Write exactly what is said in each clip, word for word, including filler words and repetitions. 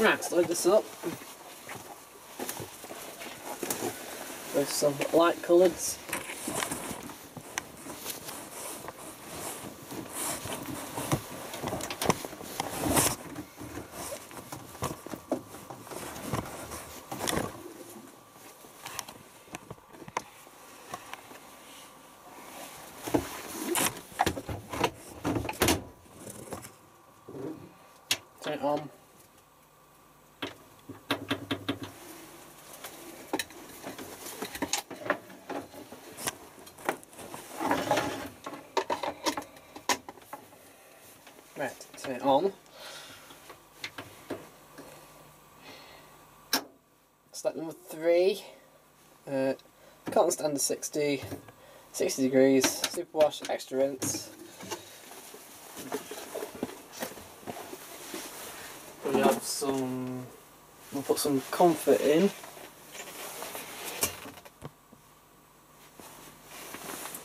Right, let's load this up with some light colours. Turn it on. Right, turn it on. Step number three, uh, cotton standard sixty, sixty degrees, superwash, extra rinse. We have some, we'll put some comfort in.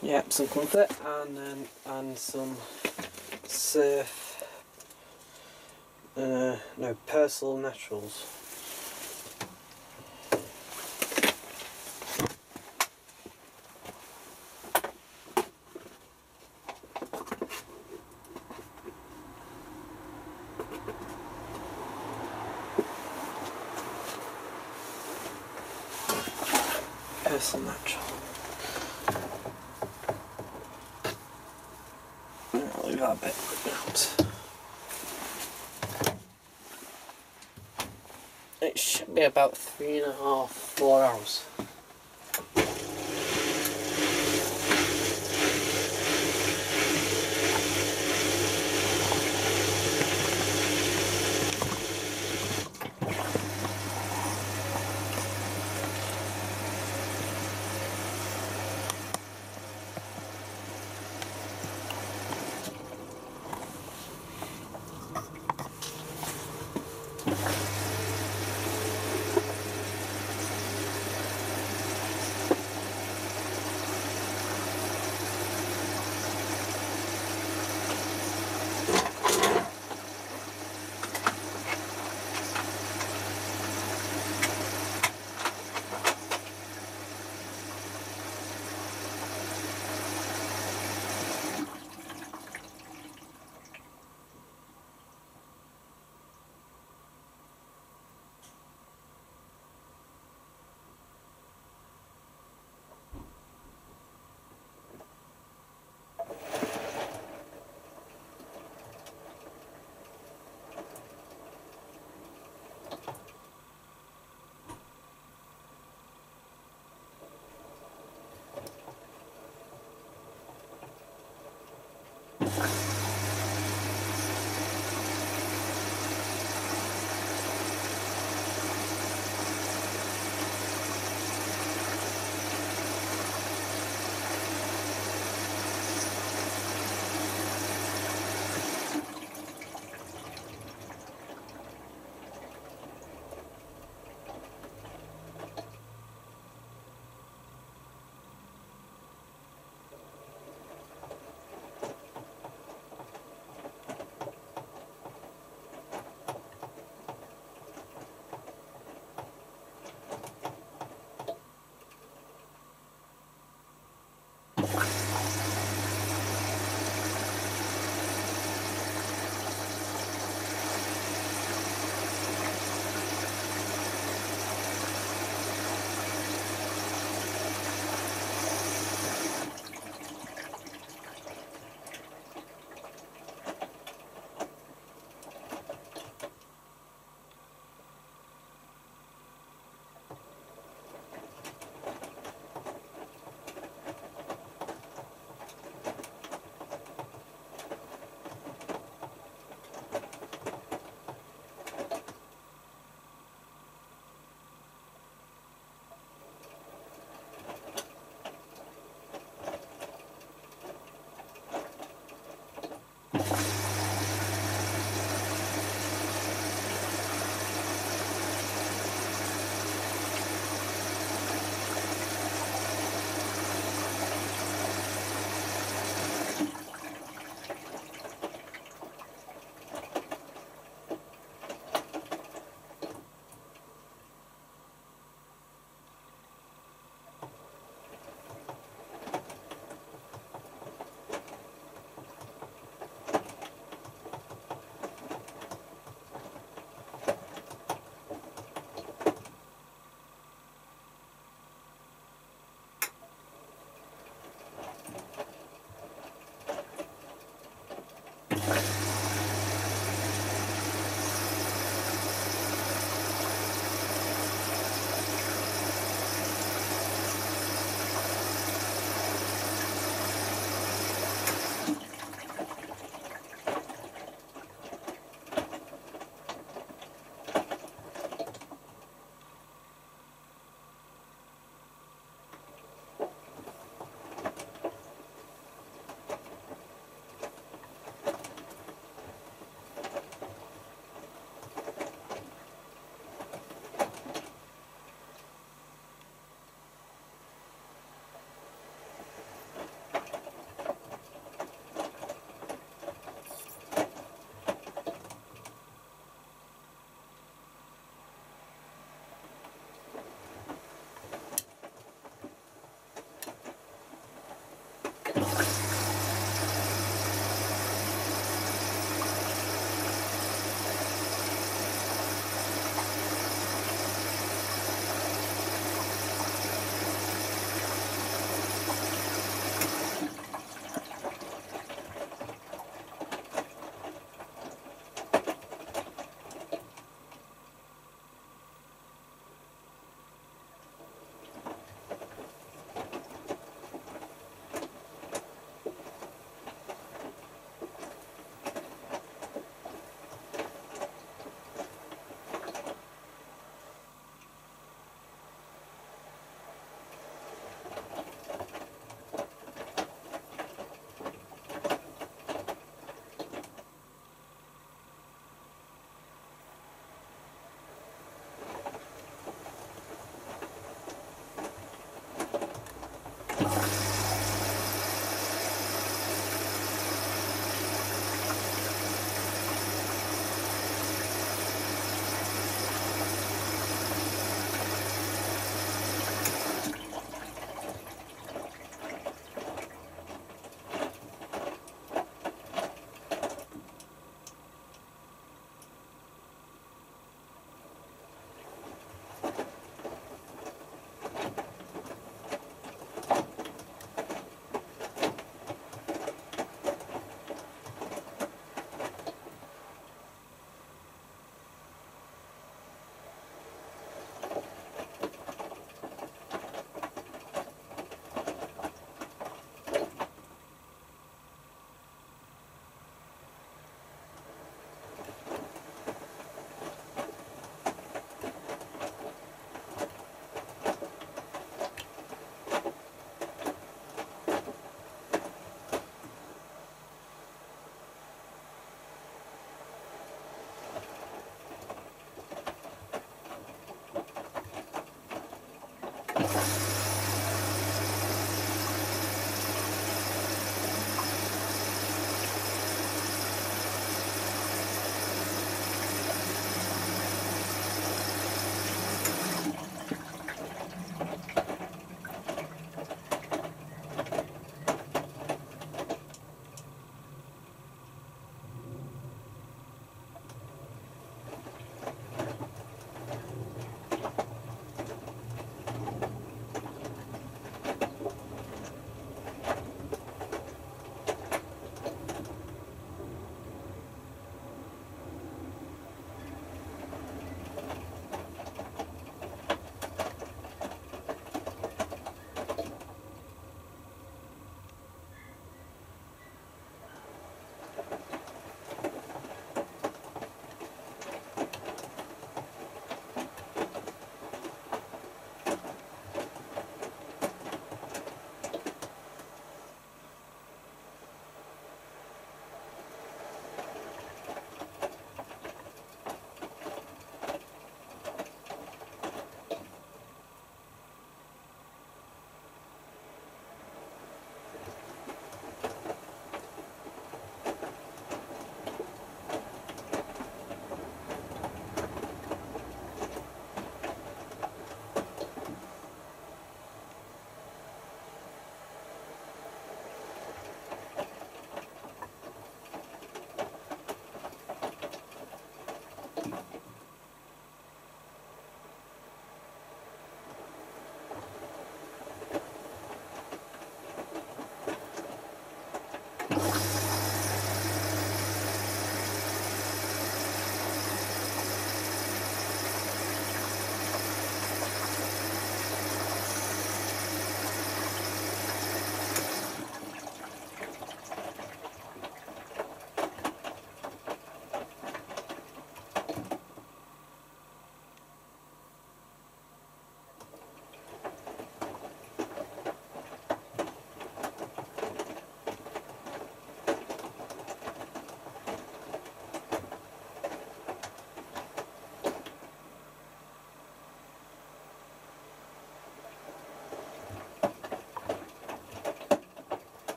Yep, some comfort and then and some surf, uh, no, Persil Naturals. Persil Natural. I'll leave that bit out. It should be about three and a half, four hours.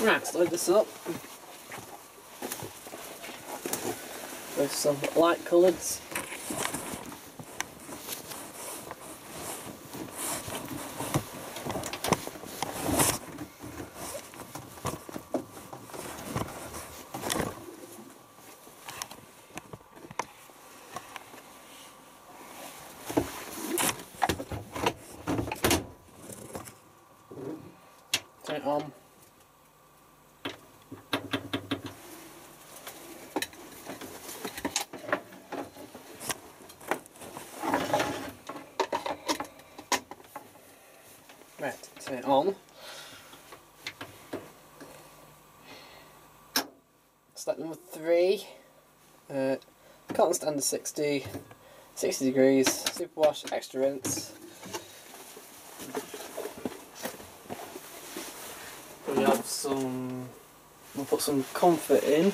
Right, let's load this up with some light colours. Turn it on. Right, turn it on. Step number three, uh, cotton standard sixty, sixty degrees, superwash, extra rinse. We have some, we'll put some comfort in.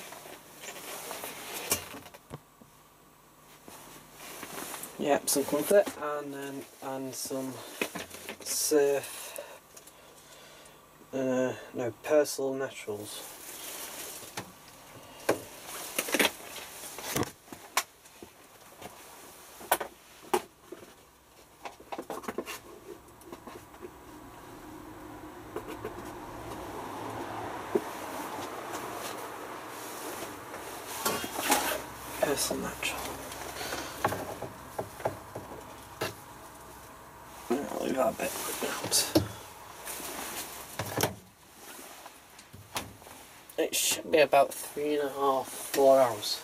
Yep, some comfort and um, and some surf, uh, no, Persil Naturals. Persil Natural. I'll leave that bit out. It should be about three and a half, four hours.